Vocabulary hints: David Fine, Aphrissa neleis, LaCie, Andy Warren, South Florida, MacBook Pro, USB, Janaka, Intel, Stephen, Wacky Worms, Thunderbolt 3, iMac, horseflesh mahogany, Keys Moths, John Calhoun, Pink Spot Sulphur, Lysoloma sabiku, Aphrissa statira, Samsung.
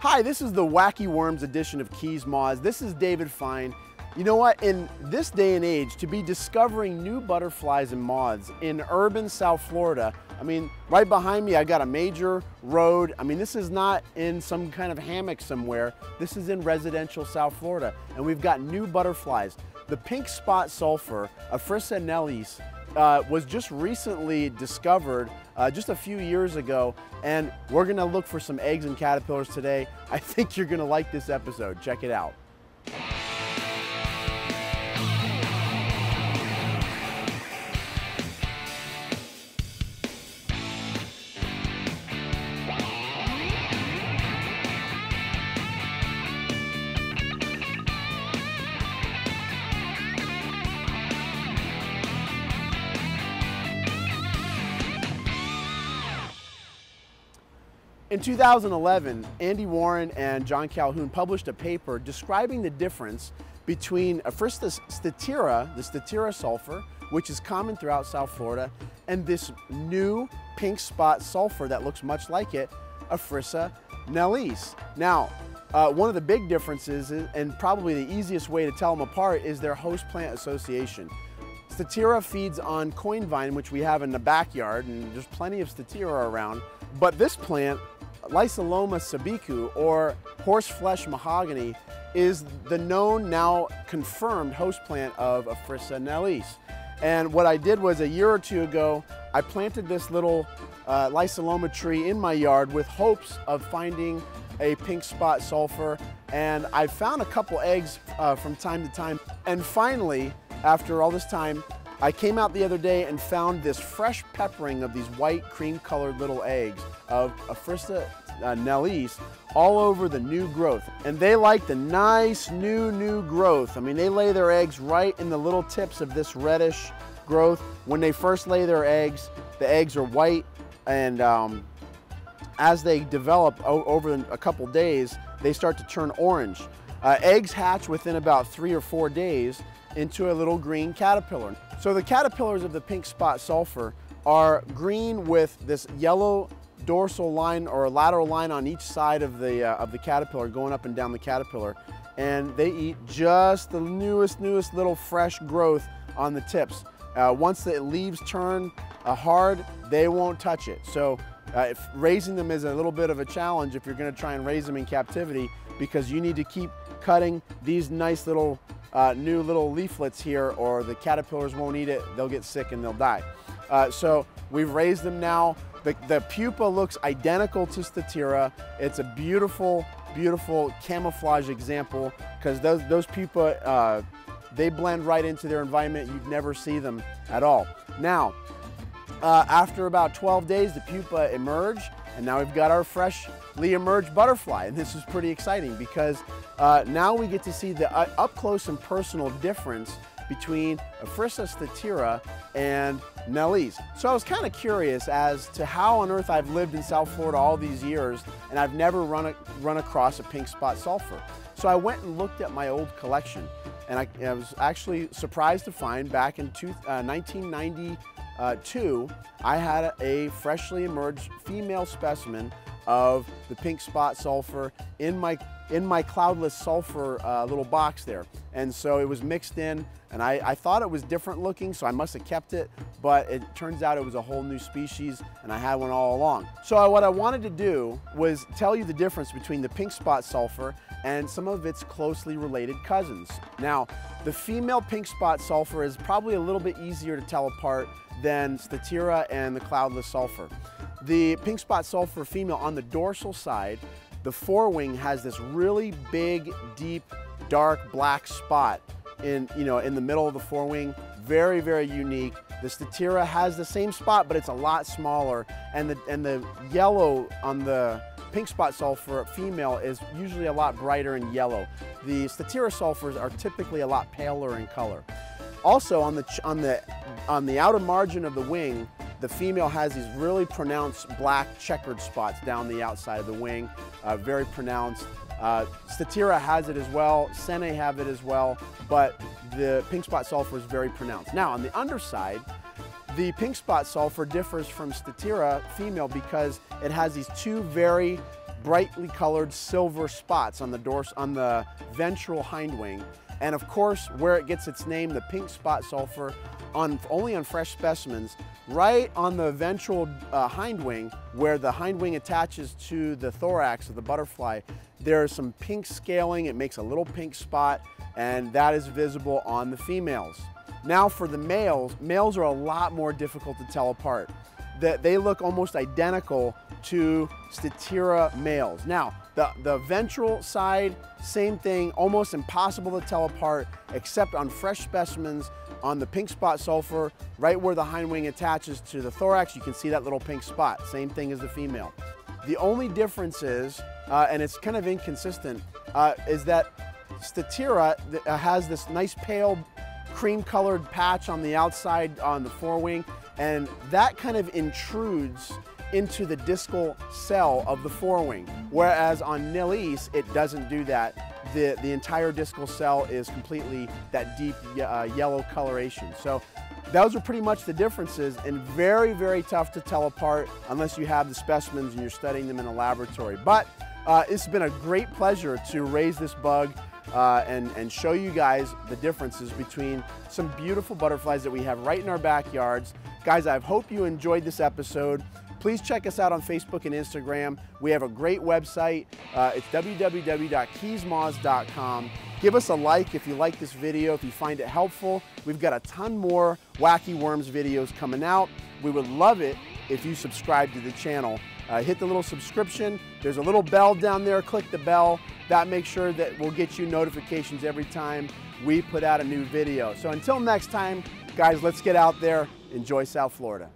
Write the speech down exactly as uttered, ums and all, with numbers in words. Hi, this is the Wacky Worms edition of Keys Moths. This is David Fine. You know what, in this day and age, to be discovering new butterflies and moths in urban South Florida, I mean, right behind me, I got a major road. I mean, this is not in some kind of hammock somewhere. This is in residential South Florida, and we've got new butterflies. The Pink Spot Sulphur, Aphrissa neleis, Uh, was just recently discovered uh, just a few years ago, and we're gonna look for some eggs and caterpillars today. I think you're gonna like this episode. Check it out. In two thousand eleven, Andy Warren and John Calhoun published a paper describing the difference between Aphrissa statira, the statira sulfur, which is common throughout South Florida, and this new pink spot sulfur that looks much like it, Aphrissa neleis. Now, uh, one of the big differences, is, and probably the easiest way to tell them apart, is their host plant association. Statira feeds on coin vine, which we have in the backyard, and there's plenty of statira around, but this plant, Lysoloma sabiku, or horseflesh mahogany, is the known, now confirmed host plant of Aphrissa neleis. And what I did was, a year or two ago, I planted this little uh, Lysoloma tree in my yard with hopes of finding a pink spot sulfur, and I found a couple eggs uh, from time to time. And finally, after all this time, I came out the other day and found this fresh peppering of these white cream-colored little eggs of Aphrissa uh, neleis all over the new growth. And they like the nice new, new growth. I mean, they lay their eggs right in the little tips of this reddish growth. When they first lay their eggs, the eggs are white, and um, as they develop over a couple days, they start to turn orange. Uh, eggs hatch within about three or four days into a little green caterpillar. So the caterpillars of the pink spot sulfur are green with this yellow dorsal line or lateral line on each side of the, uh, of the caterpillar, going up and down the caterpillar. And they eat just the newest, newest little fresh growth on the tips. Uh, once the leaves turn uh, hard, they won't touch it. So uh, if raising them is a little bit of a challenge if you're gonna try and raise them in captivity, because you need to keep cutting these nice little Uh, new little leaflets here, or the caterpillars won't eat it, they'll get sick and they'll die. Uh, so we've raised them now. The, the pupa looks identical to statira. It's a beautiful, beautiful camouflage example, because those, those pupa, uh, they blend right into their environment. You'd never see them at all. Now, uh, after about twelve days, the pupa emerge, and now we've got our freshly emerged butterfly. And this is pretty exciting, because uh, now we get to see the uh, up close and personal difference between Aphrissa statira and neleis. So I was kind of curious as to how on earth I've lived in South Florida all these years and I've never run, a, run across a pink spot sulfur. So I went and looked at my old collection, and I, I was actually surprised to find back in two, uh, nineteen ninety, Uh, two, I had a freshly emerged female specimen of the pink spot sulfur in my in my cloudless sulfur uh, little box there. And so it was mixed in, and I, I thought it was different looking, so I must have kept it, but it turns out it was a whole new species, and I had one all along. So I, what I wanted to do was tell you the difference between the pink spot sulfur and some of its closely related cousins. Now, the female pink spot sulfur is probably a little bit easier to tell apart than statira and the cloudless sulfur. The pink spot sulfur female, on the dorsal side, the forewing has this really big, deep, dark black spot in, you know, in the middle of the forewing. Very, very unique. The statira has the same spot, but it's a lot smaller, and the, and the yellow on the pink spot sulfur female is usually a lot brighter and yellow. The statira sulfurs are typically a lot paler in color. Also, on the, on the, on the outer margin of the wing, the female has these really pronounced black checkered spots down the outside of the wing, uh, very pronounced. Uh, statira has it as well, Sene have it as well, but the pink spot sulfur is very pronounced. Now, on the underside, the pink spot sulfur differs from statira female because it has these two very brightly colored silver spots on the dors on the ventral hindwing, and of course where it gets its name, the pink spot sulphur, on only on fresh specimens, right on the ventral uh, hindwing, where the hindwing attaches to the thorax of the butterfly. There is some pink scaling. It makes a little pink spot, and that is visible on the females. Now for the males, males are a lot more difficult to tell apart. That they look almost identical to Statira males. Now, the, the ventral side, same thing, almost impossible to tell apart, except on fresh specimens on the pink spot sulphur, right where the hind wing attaches to the thorax, you can see that little pink spot, same thing as the female. The only difference is, uh, and it's kind of inconsistent, uh, is that Statira has this nice pale cream-colored patch on the outside on the forewing, and that kind of intrudes into the discal cell of the forewing, whereas on Neleis, it doesn't do that. The, the entire discal cell is completely that deep uh, yellow coloration. So those are pretty much the differences, and very, very tough to tell apart unless you have the specimens and you're studying them in a laboratory. But uh, it's been a great pleasure to raise this bug Uh, and, and show you guys the differences between some beautiful butterflies that we have right in our backyards. Guys, I hope you enjoyed this episode. Please check us out on Facebook and Instagram. We have a great website. Uh, it's w w w dot keys moths dot com. Give us a like if you like this video, if you find it helpful. We've got a ton more Wacky Worms videos coming out. We would love it if you subscribe to the channel. Uh, hit the little subscription. There's a little bell down there. Click the bell. That makes sure that we'll get you notifications every time we put out a new video. So until next time, guys, let's get out there. Enjoy South Florida.